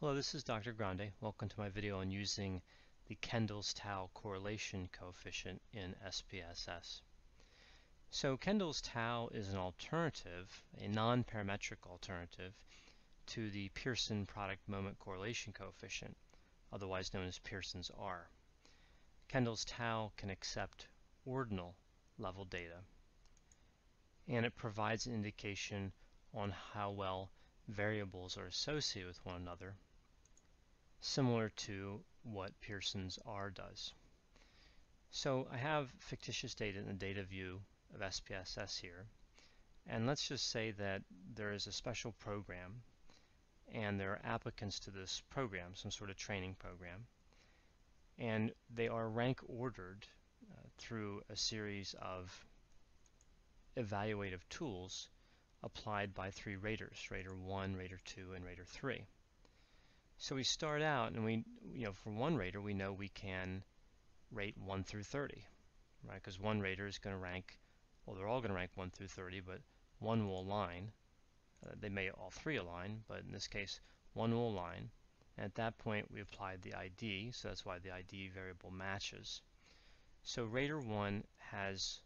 Hello, this is Dr. Grande. Welcome to my video on using the Kendall's tau correlation coefficient in SPSS. So Kendall's tau is an alternative, a non-parametric alternative, to the Pearson product moment correlation coefficient, otherwise known as Pearson's R. Kendall's tau can accept ordinal level data, and it provides an indication on how well variables are associated with one another, similar to what Pearson's R does. So I have fictitious data in the data view of SPSS here, and let's just say that there is a special program and there are applicants to this program, some sort of training program, and they are rank ordered through a series of evaluative tools applied by three raters, rater 1, rater 2, and rater 3. So we start out and for one rater, we know we can rate 1 through 30, right? Because one rater is going to rank, well, they're all going to rank 1 through 30, but one will align. They may all three align, but in this case, one will align. And at that point, we applied the ID, so that's why the ID variable matches. So rater 1 has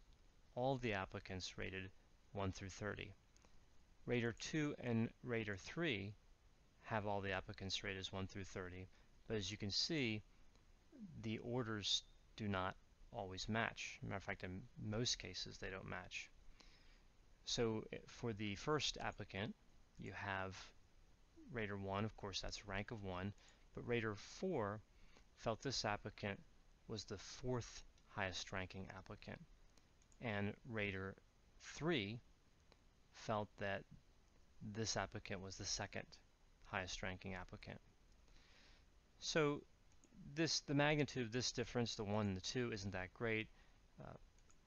all the applicants rated 1 through 30. Rater 2 and rater 3 have all the applicants rated as 1 through 30, but as you can see, the orders do not always match. As a matter of fact, in most cases, they don't match. So for the first applicant, you have rater 1, of course, that's rank of 1, but rater 4 felt this applicant was the fourth highest ranking applicant, and rater 3 felt that this applicant was the second highest ranking applicant. So the magnitude of this difference, the 1 and the 2, isn't that great.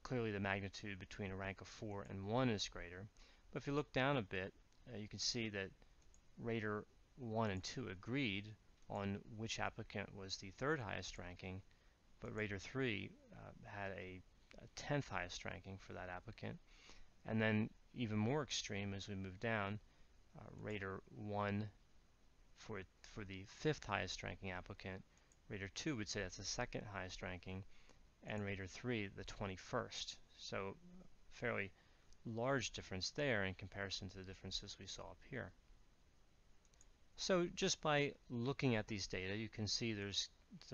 Clearly the magnitude between a rank of 4 and 1 is greater. But if you look down a bit, you can see that rater 1 and 2 agreed on which applicant was the third highest ranking, but rater 3 had a 10th highest ranking for that applicant. And then even more extreme as we move down, rater 1 for the fifth highest ranking applicant, rater 2 would say that's the second highest ranking, and rater 3 the 21st. So fairly large difference there in comparison to the differences we saw up here. So just by looking at these data, you can see there's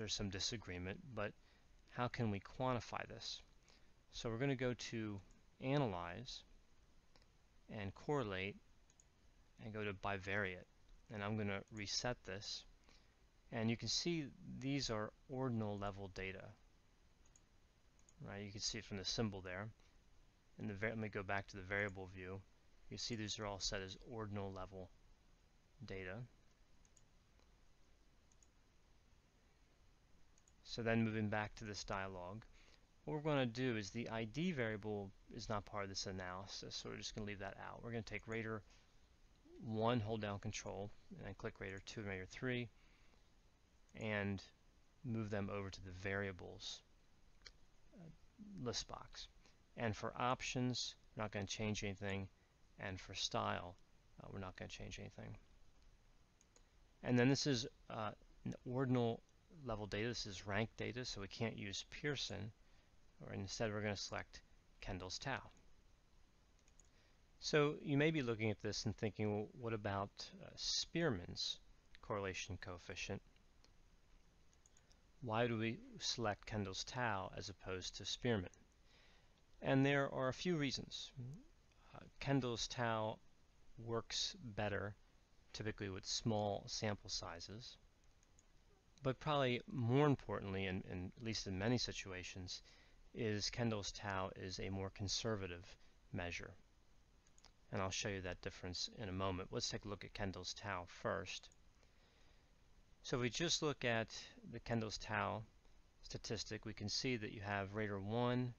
some disagreement, but how can we quantify this? So we're going to go to Analyze and correlate and go to bivariate, and I'm going to reset this, and you can see these are ordinal level data, right? You can see it from the symbol there, and let me go back to the variable view. You see these are all set as ordinal level data. So then moving back to this dialog, what we're going to do is the ID variable is not part of this analysis, so we're just going to leave that out. We're going to take rater 1, hold down Control, and then click rater 2 and rater 3, and move them over to the variables list box. And for options, we're not going to change anything, and for style, we're not going to change anything. And then this is ordinal level data. This is rank data, so we can't use Pearson. Or instead we're going to select Kendall's tau. So you may be looking at this and thinking, well, what about Spearman's correlation coefficient? Why do we select Kendall's tau as opposed to Spearman? And there are a few reasons. Kendall's tau works better typically with small sample sizes, but probably more importantly, and at least in many situations, is Kendall's tau is a more conservative measure. And I'll show you that difference in a moment. Let's take a look at Kendall's tau first. So if we just look at the Kendall's tau statistic, we can see that you have rater 1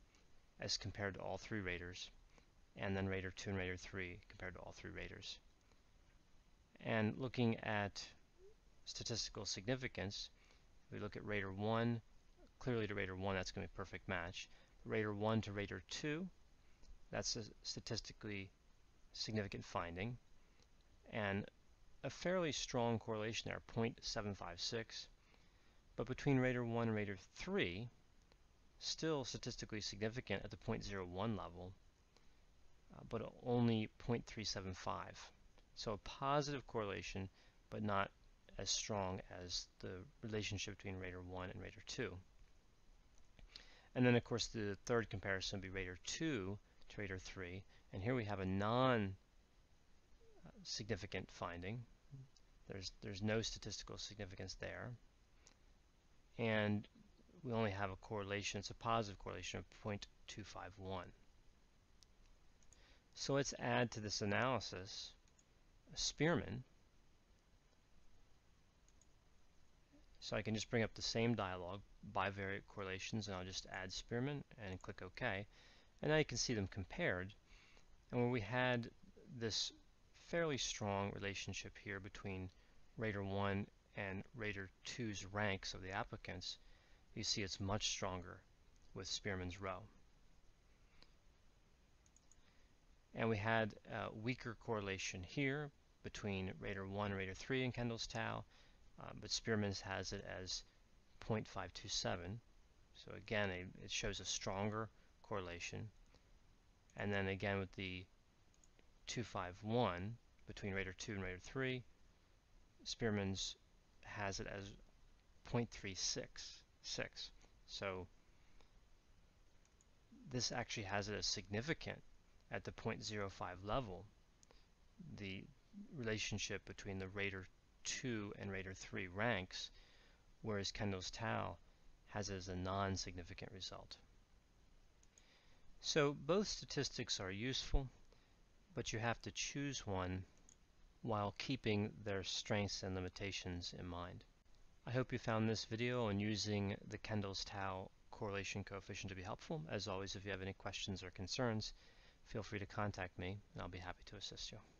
as compared to all three raters, and then rater 2 and rater 3 compared to all three raters. And looking at statistical significance, if we look at rater 1, clearly to rater 1, that's going to be a perfect match. Rater 1 to rater 2, that's a statistically significant finding. And a fairly strong correlation there, 0.756. But between rater 1 and rater 3, still statistically significant at the 0.01 level, but only 0.375. So a positive correlation, but not as strong as the relationship between rater 1 and rater 2. And then, of course, the third comparison would be rater 2 to rater 3. And here we have a non-significant finding. There's no statistical significance there. And we only have a correlation, it's a positive correlation of 0.251. So let's add to this analysis Spearman. So I can just bring up the same dialog, bivariate correlations, and I'll just add Spearman and click OK. And now you can see them compared. And where we had this fairly strong relationship here between rater 1 and rater 2's ranks of the applicants, you see it's much stronger with Spearman's row. And we had a weaker correlation here between rater 1 and rater 3 in Kendall's tau, but Spearman's has it as 0.527. So again, it shows a stronger correlation. And then again with the 251 between rater 2 and rater 3, Spearman's has it as 0.366. So this actually has it as significant at the 0.05 level, the relationship between the rater 2 and rater 3 ranks, whereas Kendall's tau has it as a non-significant result. So both statistics are useful, but you have to choose one while keeping their strengths and limitations in mind. I hope you found this video on using the Kendall's tau correlation coefficient to be helpful. As always, if you have any questions or concerns, feel free to contact me, and I'll be happy to assist you.